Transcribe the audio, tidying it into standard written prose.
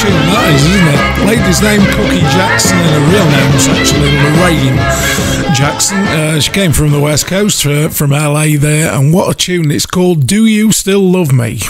tune that is, isn't it? Lady's name Cookie Jackson, and her real name is actually Lorraine Jackson. She came from the West Coast, from LA there, and what a tune. It's called Do You Still Love Me?